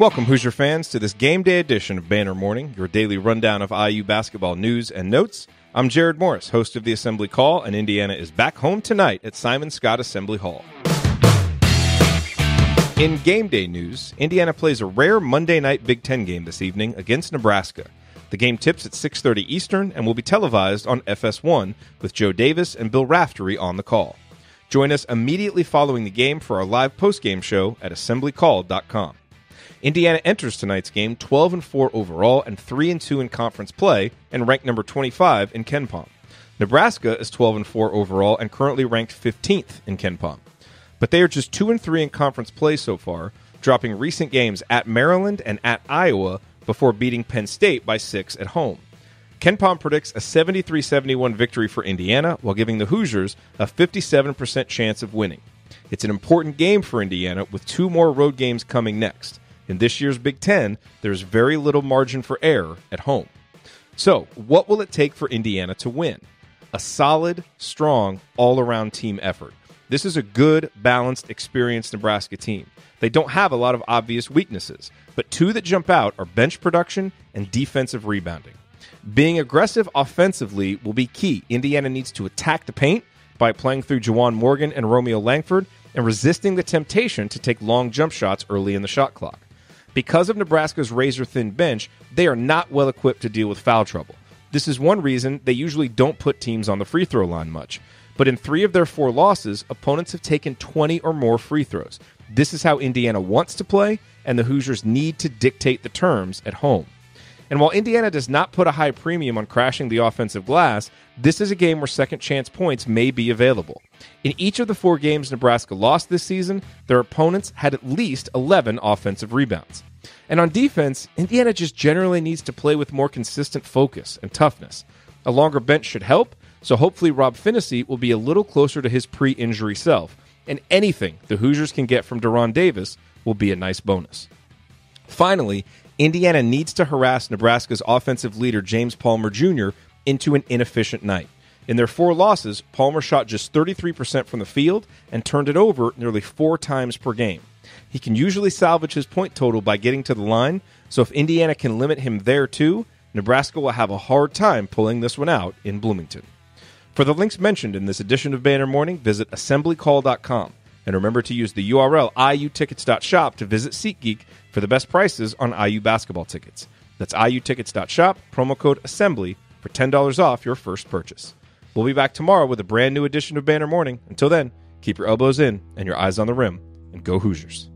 Welcome, Hoosier fans, to this game day edition of Banner Morning, your daily rundown of IU basketball news and notes. I'm Jared Morris, host of the Assembly Call, and Indiana is back home tonight at Simon Scott Assembly Hall. In game day news, Indiana plays a rare Monday night Big Ten game this evening against Nebraska. The game tips at 6:30 Eastern and will be televised on FS1 with Joe Davis and Bill Raftery on the call. Join us immediately following the game for our live post-game show at assemblycall.com. Indiana enters tonight's game 12-4 overall and 3-2 in conference play and ranked number 25 in KenPom. Nebraska is 12-4 overall and currently ranked 15th in KenPom. But they are just 2-3 in conference play so far, dropping recent games at Maryland and at Iowa before beating Penn State by 6 at home. KenPom predicts a 73-71 victory for Indiana while giving the Hoosiers a 57% chance of winning. It's an important game for Indiana with two more road games coming next. In this year's Big Ten, there's very little margin for error at home. So, what will it take for Indiana to win? A solid, strong, all-around team effort. This is a good, balanced, experienced Nebraska team. They don't have a lot of obvious weaknesses, but two that jump out are bench production and defensive rebounding. Being aggressive offensively will be key. Indiana needs to attack the paint by playing through Juwan Morgan and Romeo Langford and resisting the temptation to take long jump shots early in the shot clock. Because of Nebraska's razor-thin bench, they are not well-equipped to deal with foul trouble. This is one reason they usually don't put teams on the free throw line much. But in 3 of their 4 losses, opponents have taken 20 or more free throws. This is how Indiana wants to play, and the Hoosiers need to dictate the terms at home. And while Indiana does not put a high premium on crashing the offensive glass, this is a game where second-chance points may be available. In each of the 4 games Nebraska lost this season, their opponents had at least 11 offensive rebounds. And on defense, Indiana just generally needs to play with more consistent focus and toughness. A longer bench should help, so hopefully Rob Finney will be a little closer to his pre-injury self, and anything the Hoosiers can get from Deron Davis will be a nice bonus. Finally, Indiana needs to harass Nebraska's offensive leader James Palmer Jr. into an inefficient night. In their 4 losses, Palmer shot just 33% from the field and turned it over nearly 4 times per game. He can usually salvage his point total by getting to the line, so if Indiana can limit him there too, Nebraska will have a hard time pulling this one out in Bloomington. For the links mentioned in this edition of Banner Morning, visit assemblycall.com. And remember to use the URL iutickets.shop to visit SeatGeek for the best prices on IU basketball tickets. That's iutickets.shop, promo code ASSEMBLY for $10 off your first purchase. We'll be back tomorrow with a brand new edition of Banner Morning. Until then, keep your elbows in and your eyes on the rim, and go Hoosiers.